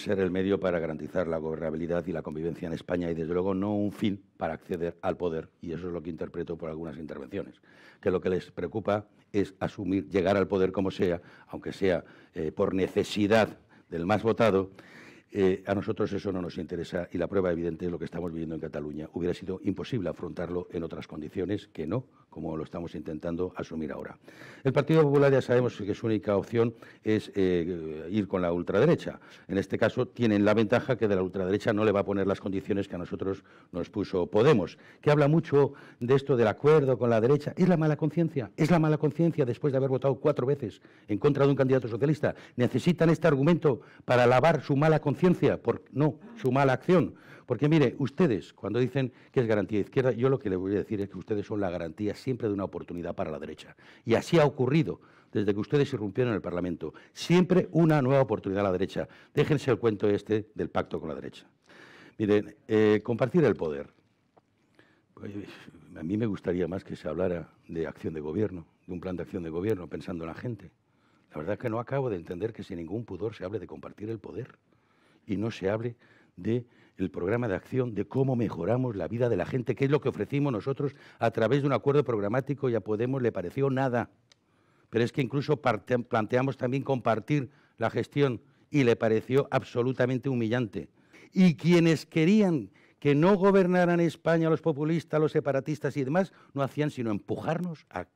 ser el medio para garantizar la gobernabilidad y la convivencia en España y, desde luego, no un fin para acceder al poder. Y eso es lo que interpreto por algunas intervenciones, que lo que les preocupa es asumir, llegar al poder como sea, aunque sea por necesidad del más votado. A nosotros eso no nos interesa y la prueba evidente es lo que estamos viviendo en Cataluña. Hubiera sido imposible afrontarlo en otras condiciones que no, como lo estamos intentando asumir ahora. El Partido Popular ya sabemos que su única opción es ir con la ultraderecha. En este caso tienen la ventaja que de la ultraderecha no le va a poner las condiciones que a nosotros nos puso Podemos, que habla mucho de esto del acuerdo con la derecha. Es la mala conciencia después de haber votado 4 veces en contra de un candidato socialista. Necesitan este argumento para lavar su mala conciencia. No, su mala acción. Porque, mire, ustedes, cuando dicen que es garantía izquierda, yo lo que les voy a decir es que ustedes son la garantía siempre de una oportunidad para la derecha. Y así ha ocurrido desde que ustedes irrumpieron en el Parlamento. Siempre una nueva oportunidad a la derecha. Déjense el cuento este del pacto con la derecha. Miren, compartir el poder. A mí me gustaría más que se hablara de acción de gobierno, de un plan de acción de gobierno, pensando en la gente. La verdad es que no acabo de entender que sin ningún pudor se hable de compartir el poder. Y no se hable del programa de acción, de cómo mejoramos la vida de la gente, que es lo que ofrecimos nosotros a través de un acuerdo programático y a Podemos le pareció nada. Pero es que incluso planteamos también compartir la gestión y le pareció absolutamente humillante. Y quienes querían que no gobernaran España los populistas, los separatistas y demás, no hacían sino empujarnos a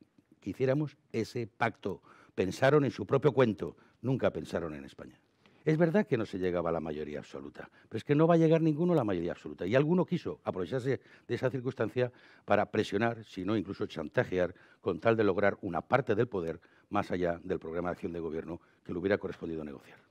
que hiciéramos ese pacto. Pensaron en su propio cuento, nunca pensaron en España. Es verdad que no se llegaba a la mayoría absoluta, pero es que no va a llegar ninguno a la mayoría absoluta. Y alguno quiso aprovecharse de esa circunstancia para presionar, si no incluso chantajear, con tal de lograr una parte del poder más allá del programa de acción de gobierno que le hubiera correspondido negociar.